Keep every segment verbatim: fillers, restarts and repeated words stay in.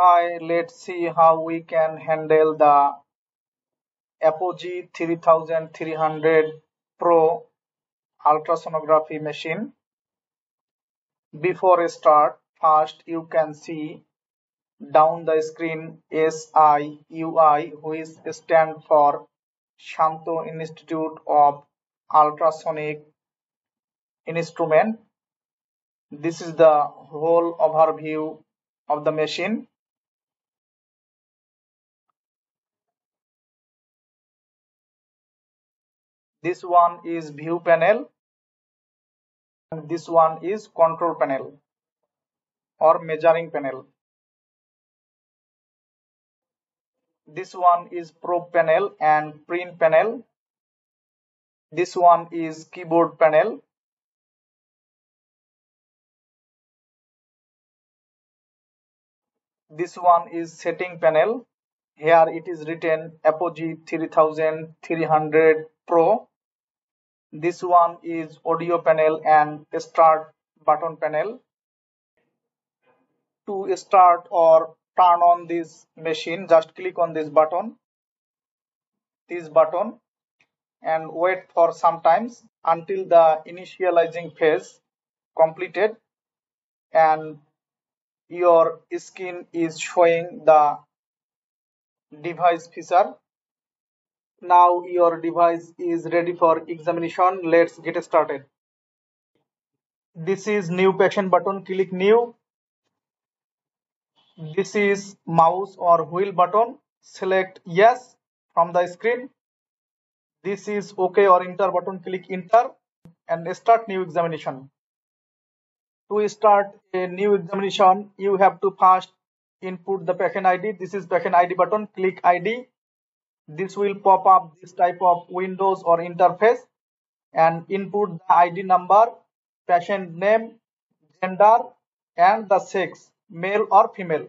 Hi, let's see how we can handle the Apogee thirty-three hundred Pro ultrasonography machine. Before I start, first you can see down the screen S I U I, which stands for Shantou Institute of Ultrasonic Instrument. This is the whole overview of the machine. This one is view panel and this one is control panel or measuring panel. This one is probe panel and print panel. This one is keyboard panel. This one is setting panel. Here it is written Apogee thirty-three hundred Pro. This one is audio panel and start button panel. To start or turn on this machine, just click on this button, this button, and wait for some times until the initializing phase completed and your screen is showing the device feature. Now your device is ready for examination. Let's get started. This is new patient button. Click new. This is mouse or wheel button. Select yes from the screen. This is OK or enter button. Click enter and start new examination. To start a new examination, you have to first input the patient I D. This is patient I D button. Click I D. This will pop up this type of windows or interface and input the I D number, patient name, gender, and the sex, male or female.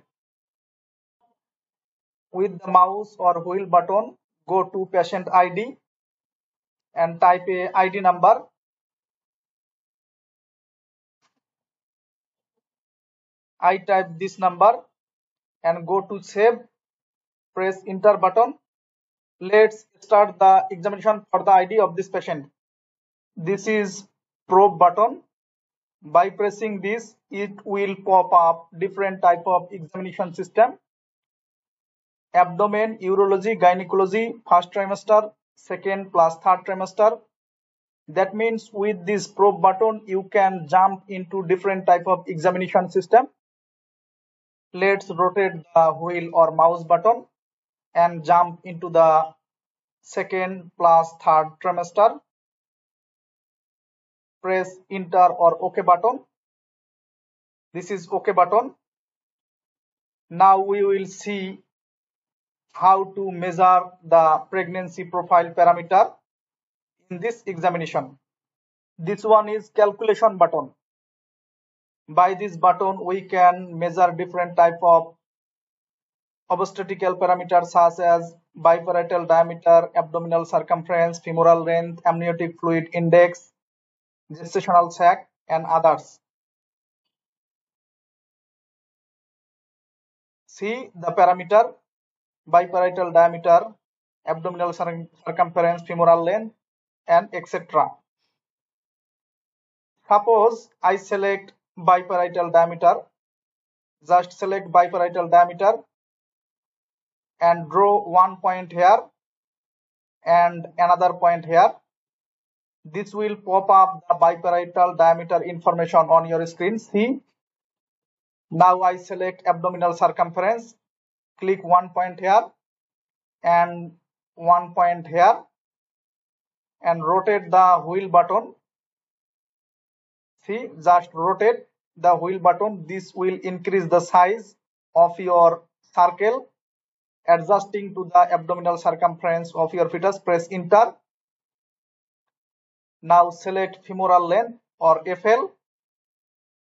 With the mouse or wheel button, go to patient I D and type a I D number. I type this number and go to save, press enter button. Let's start the examination for the I D of this patient. This is probe button. By pressing this, it will pop up different type of examination system. Abdomen, urology, gynecology, first trimester, second plus third trimester. That means with this probe button, you can jump into different type of examination system. Let's rotate the wheel or mouse button and jump into the second plus third trimester. Press enter or OK button. This is OK button. Now we will see how to measure the pregnancy profile parameter in this examination. This one is calculation button. By this button, we can measure different type of obstetrical parameters such as biparital diameter, abdominal circumference, femoral length, amniotic fluid index, gestational sac, and others. See the parameter, biparital diameter, abdominal circumference, femoral length, and et cetera. Suppose I select biparital diameter, just select biparital diameter and draw one point here and another point here. This will pop up the biparital diameter information on your screen. See, now I select abdominal circumference, click one point here and one point here and rotate the wheel button. See, just rotate the wheel button. This will increase the size of your circle, adjusting to the abdominal circumference of your fetus. Press enter. Now select femoral length or F L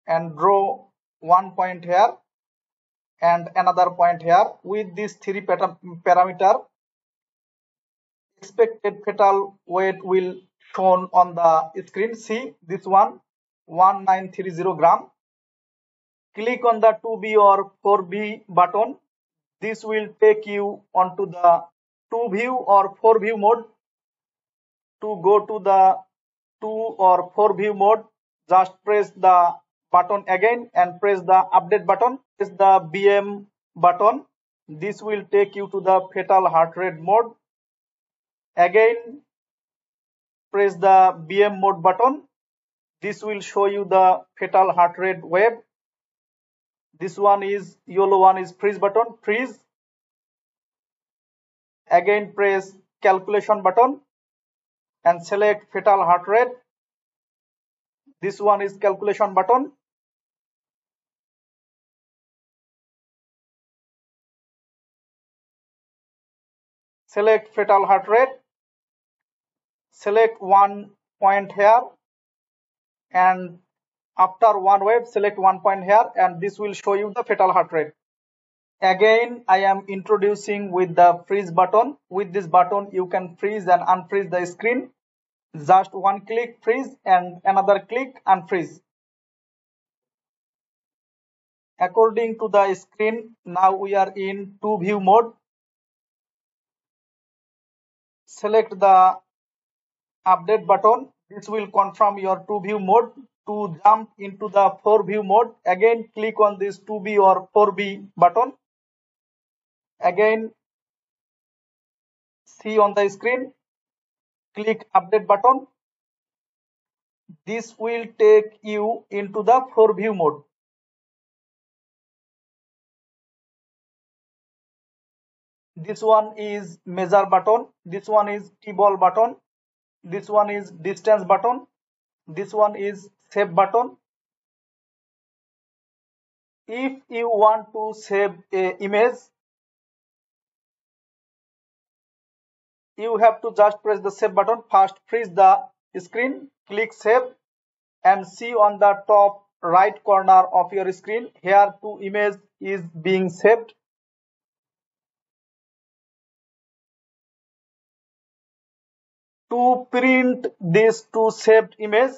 and draw one point here and another point here. With these three parameter, expected fetal weight will shown on the screen. See this one, one thousand nine hundred thirty grams. click on the two B or four B button. This will take you onto the two view or four view mode. To go to the two or four view mode, just press the button again and press the update button. Press the B M button. This will take you to the fetal heart rate mode. Again, press the B M mode button. This will show you the fetal heart rate wave. This one is yellow, one is freeze button, freeze. Again, press calculation button and select fetal heart rate. This one is calculation button. Select fetal heart rate. Select one point here, and after one wave select one point here, and this will show you the fetal heart rate. Again, I am introducing with the freeze button. With this button you can freeze and unfreeze the screen. Just one click freeze and another click unfreeze. According to the screen, now we are in two view mode. Select the update button. This will confirm your two view mode. To jump into the four view mode, again click on this two B or four B button. Again, see on the screen, click update button. This will take you into the four view mode. This one is measure button, this one is T-ball button, this one is distance button, this one is save button. If you want to save a image, you have to just press the save button. First freeze the screen, click save, and see on the top right corner of your screen, here two image is being saved. To print these two saved image,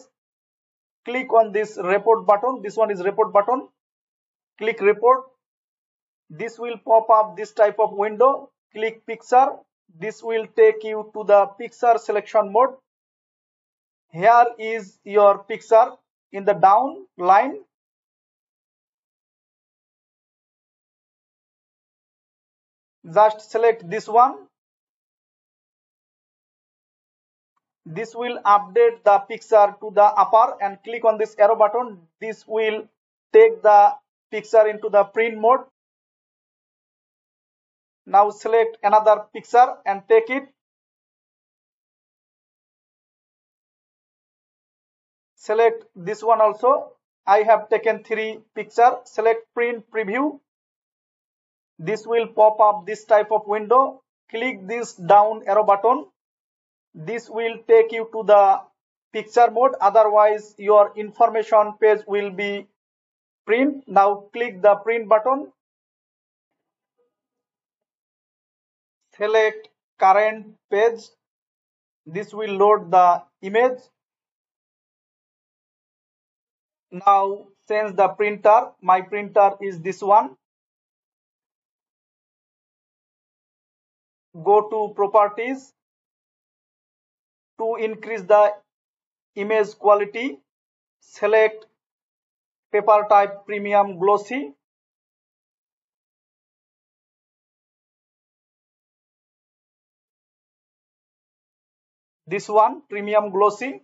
click on this report button. This one is report button. Click report. This will pop up this type of window. Click picture. This will take you to the picture selection mode. Here is your picture in the down line. Just select this one. This will update the picture to the upper, and click on this arrow button. This will take the picture into the print mode. Now select another picture and take it. Select this one also. I have taken three pictures. Select print preview. This will pop up this type of window. Click this down arrow button. This will take you to the picture mode, otherwise your information page will be print. Now click the print button. Select current page. This will load the image. Now change the printer. My printer is this one. Go to properties. To increase the image quality, select paper type premium glossy. This one, premium glossy.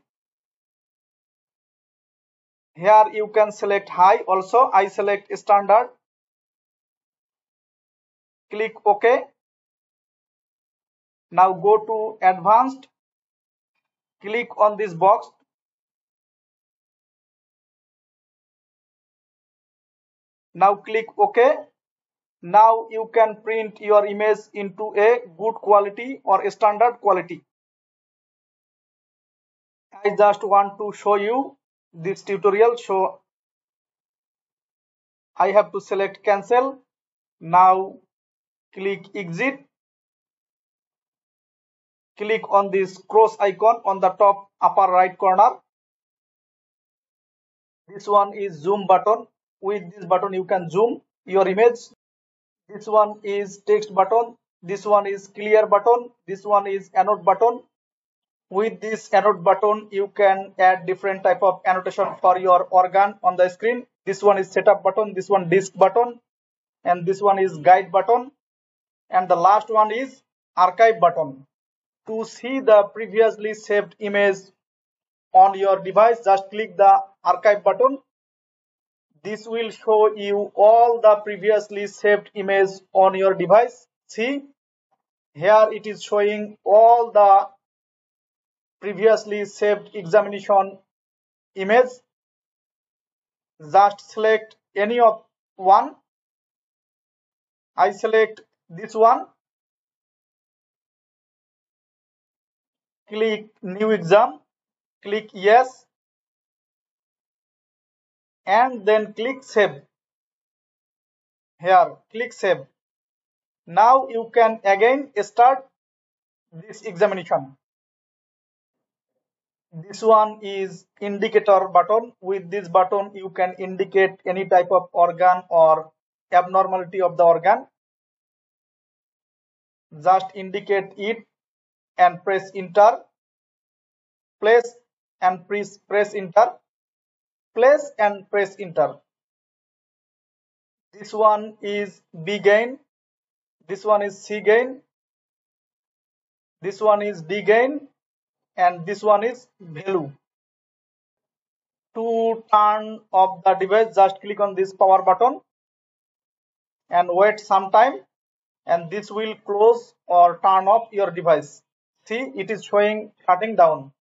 Here you can select high also. I select standard. Click OK. Now go to advanced. Click on this box. Now click OK. Now you can print your image into a good quality or a standard quality. I just want to show you this tutorial, so I have to select cancel. Now click exit. Click on this cross icon on the top upper right corner. This one is zoom button. With this button you can zoom your image. This one is text button, this one is clear button, this one is annotate button. With this annotate button you can add different type of annotation for your organ on the screen. This one is setup button, this one disk button, and this one is guide button, and the last one is archive button. To see the previously saved image on your device, just click the archive button. This will show you all the previously saved image on your device. See, here it is showing all the previously saved examination image. Just select any of one. I select this one. Click new exam. Click yes. And then click save. Here click save. Now you can again start this examination. This one is indicator button. With this button you can indicate any type of organ or abnormality of the organ. Just indicate it and press enter. Place and press press enter. Place and press enter. This one is B gain. This one is C gain. This one is D gain. And this one is value. To turn off the device, just click on this power button and wait some time, and this will close or turn off your device. See, it is showing shutting down.